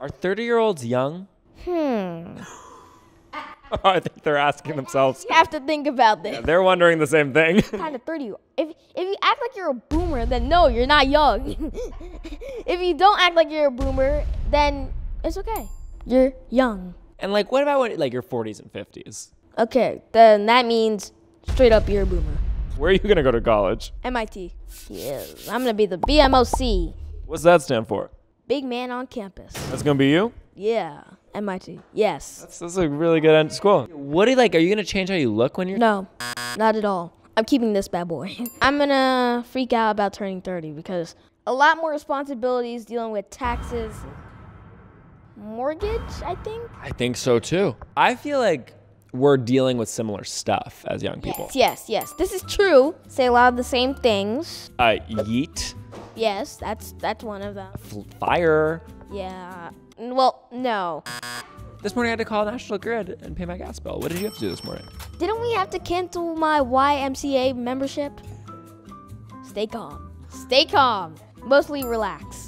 Are 30-year-olds young? I think they're asking themselves. You have to think about this. Yeah, they're wondering the same thing. What kind of 30? If you act like you're a boomer, then no, you're not young. If you don't act like you're a boomer, then it's okay. You're young. And like, what about when, like, your 40s and 50s? Okay, then that means straight up you're a boomer. Where are you gonna go to college? MIT. Yes, I'm gonna be the BMOC. What's that stand for? Big man on campus. That's gonna be you? Yeah, MIT. Yes. That's a really good end school. What do you like? Are you gonna change how you look when you're? No, not at all. I'm keeping this bad boy. I'm gonna freak out about turning 30 because a lot more responsibilities, dealing with taxes, mortgage. I think. I think so too. I feel like we're dealing with similar stuff as young people. Yes. This is true. Say a lot of the same things. Yeet. Yes, that's one of them. Fire. Yeah. Well, no. This morning I had to call National Grid and pay my gas bill. What did you have to do this morning? Didn't we have to cancel my YMCA membership? Stay calm. Mostly relax.